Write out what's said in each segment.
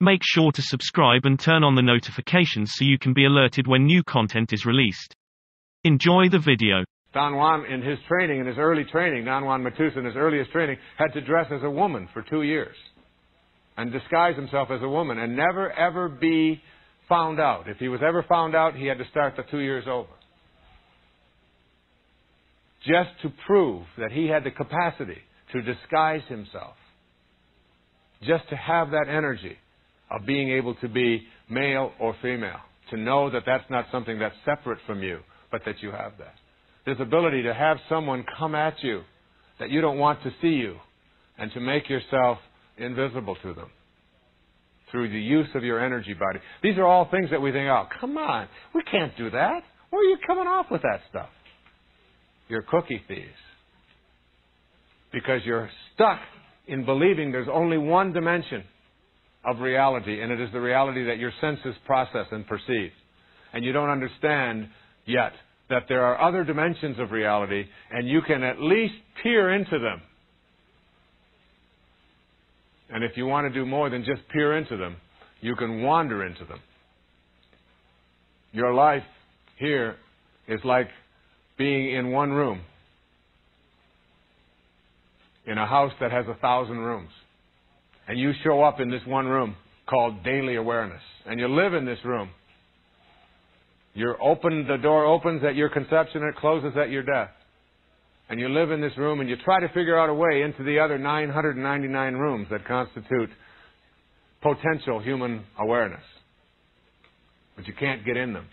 Make sure to subscribe and turn on the notifications so you can be alerted when new content is released. Enjoy the video. Don Juan, in his training, in his early training, Don Juan Matus, in his earliest training, had to dress as a woman for 2 years and disguise himself as a woman and never, ever be found out. If he was ever found out, he had to start the 2 years over, just to prove that he had the capacity to disguise himself, just to have that energy of being able to be male or female, to know that that's not something that's separate from you, but that you have that. This ability to have someone come at you that you don't want to see you and to make yourself invisible to them through the use of your energy body. These are all things that we think, oh, come on, we can't do that. Where are you coming off with that stuff? You're cookie thieves. Because you're stuck in believing there's only one dimension of reality, and it is the reality that your senses process and perceive. And you don't understand yet that there are other dimensions of reality, and you can at least peer into them. And if you want to do more than just peer into them, you can wander into them. Your life here is like being in one room in a house that has 1,000 rooms. And you show up in this one room called daily awareness. And you live in this room. You're open, the door opens at your conception and it closes at your death. And you live in this room and you try to figure out a way into the other 999 rooms that constitute potential human awareness. But you can't get in them.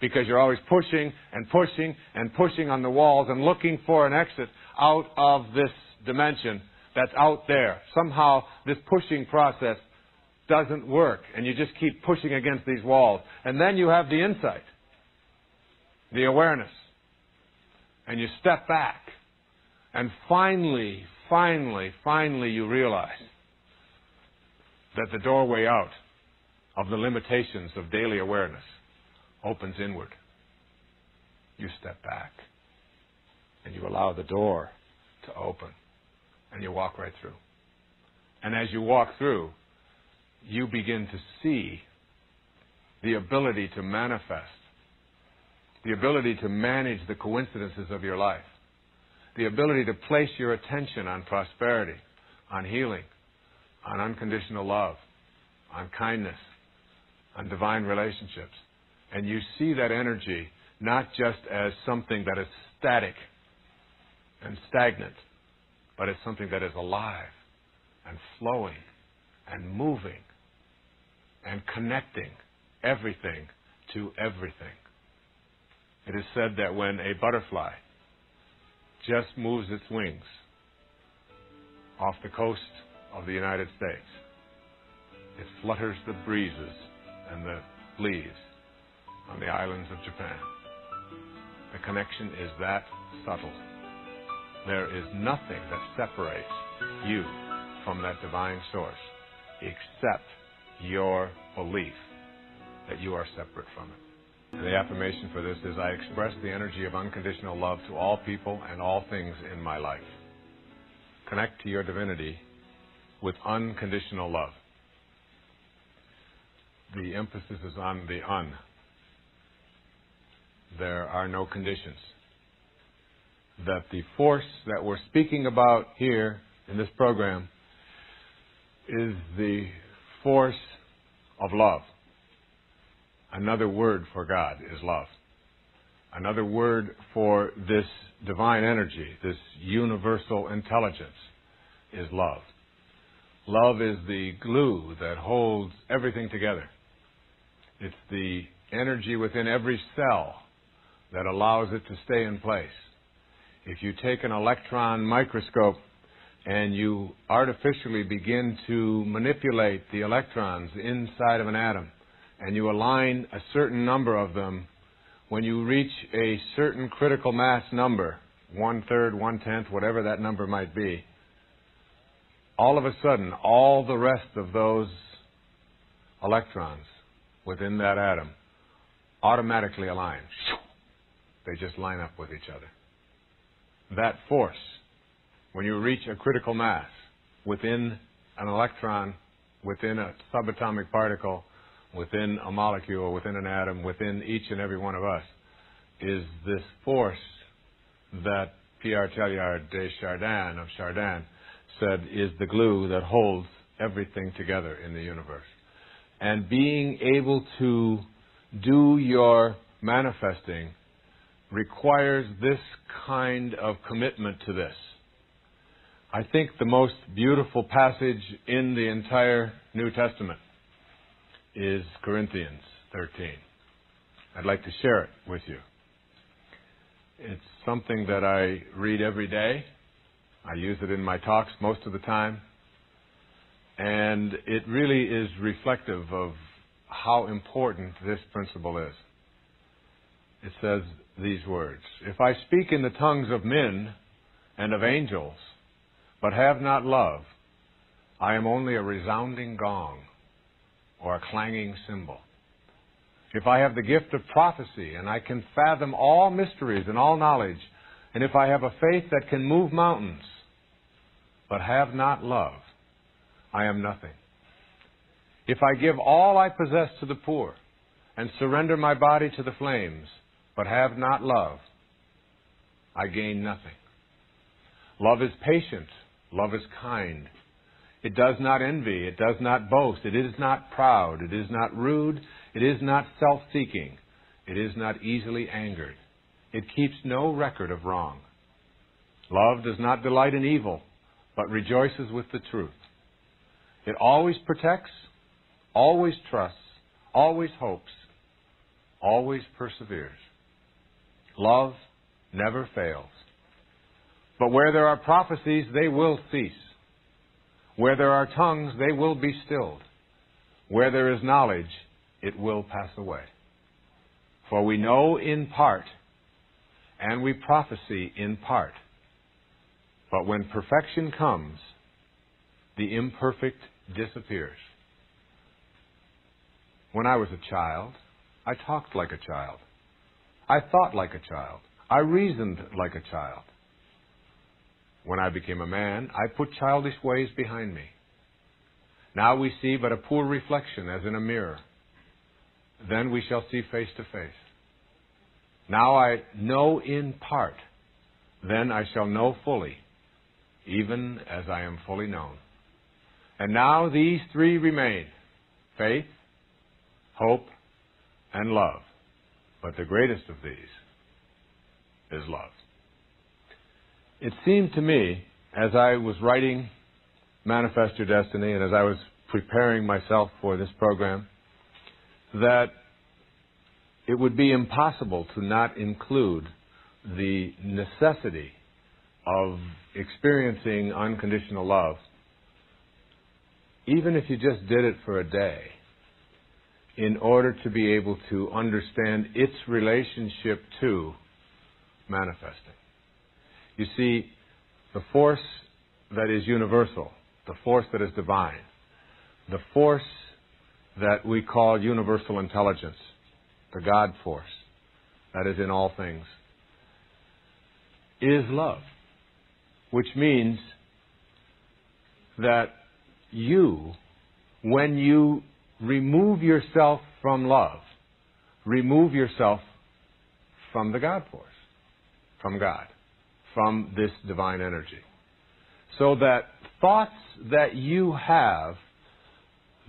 Because you're always pushing and pushing and pushing on the walls and looking for an exit out of this dimension that's out there. Somehow this pushing process doesn't work, and you just keep pushing against these walls. And then you have the insight, the awareness, and you step back. And finally you realize that the doorway out of the limitations of daily awareness opens inward. You step back and you allow the door to open and you walk right through. And as you walk through, you begin to see the ability to manifest, the ability to manage the coincidences of your life, the ability to place your attention on prosperity, on healing, on unconditional love, on kindness, on divine relationships. And you see that energy not just as something that is static and stagnant, but as something that is alive and flowing and moving and connecting everything to everything. It is said that when a butterfly just moves its wings off the coast of the United States, it flutters the breezes and the leaves on the islands of Japan. The connection is that subtle. There is nothing that separates you from that divine source except your belief that you are separate from it. And the affirmation for this is, I express the energy of unconditional love to all people and all things in my life. Connect to your divinity with unconditional love. The emphasis is on the un. There are no conditions. That the force that we're speaking about here in this program is the force of love. Another word for God is love. Another word for this divine energy, this universal intelligence, is love. Love is the glue that holds everything together. It's the energy within every cell that allows it to stay in place. If you take an electron microscope and you artificially begin to manipulate the electrons inside of an atom, and you align a certain number of them, when you reach a certain critical mass number, 1/3, 1/10, whatever that number might be, all of a sudden, all the rest of those electrons within that atom automatically align. They just line up with each other. That force, when you reach a critical mass within an electron within a subatomic particle, within a molecule, within an atom, within each and every one of us, is this force that Pierre Teilhard de Chardin said is the glue that holds everything together in the universe. And being able to do your manifesting requires this kind of commitment to this. I think the most beautiful passage in the entire New Testament is Corinthians 13. I'd like to share it with you. It's something that I read every day. I use it in my talks most of the time. And it really is reflective of how important this principle is. It says these words: "If I speak in the tongues of men and of angels, but have not love, I am only a resounding gong or a clanging cymbal. If I have the gift of prophecy, and I can fathom all mysteries and all knowledge, and if I have a faith that can move mountains, but have not love, I am nothing. If I give all I possess to the poor, and surrender my body to the flames, but have not love, I gain nothing. Love is patient. Love is kind. It does not envy. It does not boast. It is not proud. It is not rude. It is not self-seeking. It is not easily angered. It keeps no record of wrong. Love does not delight in evil, but rejoices with the truth. It always protects, always trusts, always hopes, always perseveres. Love never fails. But where there are prophecies, they will cease. Where there are tongues, they will be stilled. Where there is knowledge, it will pass away. For we know in part, and we prophesy in part. But when perfection comes, the imperfect disappears." When I was a child, I talked like a child. I thought like a child. I reasoned like a child. When I became a man, I put childish ways behind me. Now we see but a poor reflection as in a mirror. Then we shall see face to face. Now I know in part. Then I shall know fully, even as I am fully known. And now these three remain: faith, hope, and love. But the greatest of these is love. It seemed to me, as I was writing Manifest Your Destiny and as I was preparing myself for this program, that it would be impossible to not include the necessity of experiencing unconditional love, even if you just did it for a day, in order to be able to understand its relationship to manifesting. You see, the force that is universal, the force that is divine, the force that we call universal intelligence, the God force that is in all things, is love, which means that you, when you remove yourself from love, remove yourself from the God force, from God, from this divine energy. So that thoughts that you have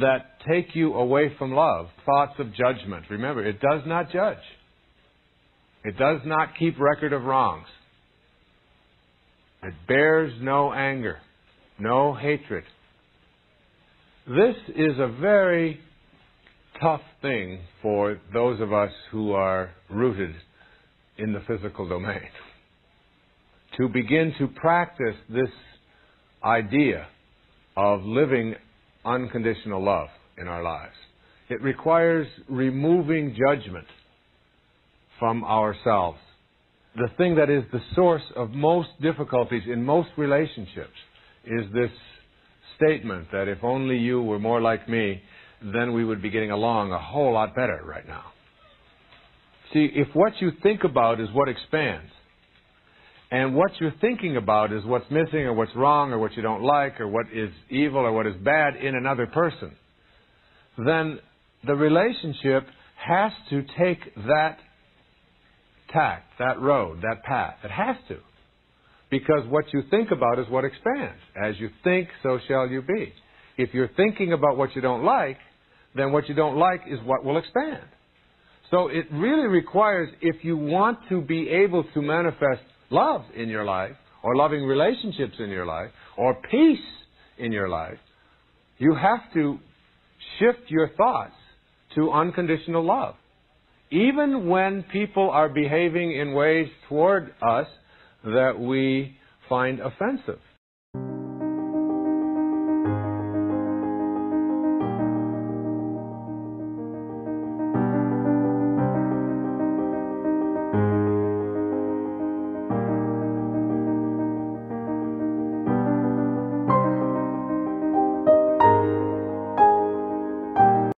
that take you away from love, thoughts of judgment, remember, it does not judge. It does not keep record of wrongs. It bears no anger, no hatred. This is a very tough thing for those of us who are rooted in the physical domain, to begin to practice this idea of living unconditional love in our lives. It requires removing judgment from ourselves, the thing that is the source of most difficulties in most relationships. Is this statement that if only you were more like me, then we would be getting along a whole lot better right now. See, if what you think about is what expands, And what you're thinking about is what's missing or what's wrong or what you don't like or what is evil or what is bad in another person. Then the relationship has to take that tack, that road, that path. It has to. Because what you think about is what expands. As you think, so shall you be. If you're thinking about what you don't like, then what you don't like is what will expand. So it really requires, if you want to be able to manifest love in your life, or loving relationships in your life, or peace in your life, you have to shift your thoughts to unconditional love. Even when people are behaving in ways toward us that we find offensive.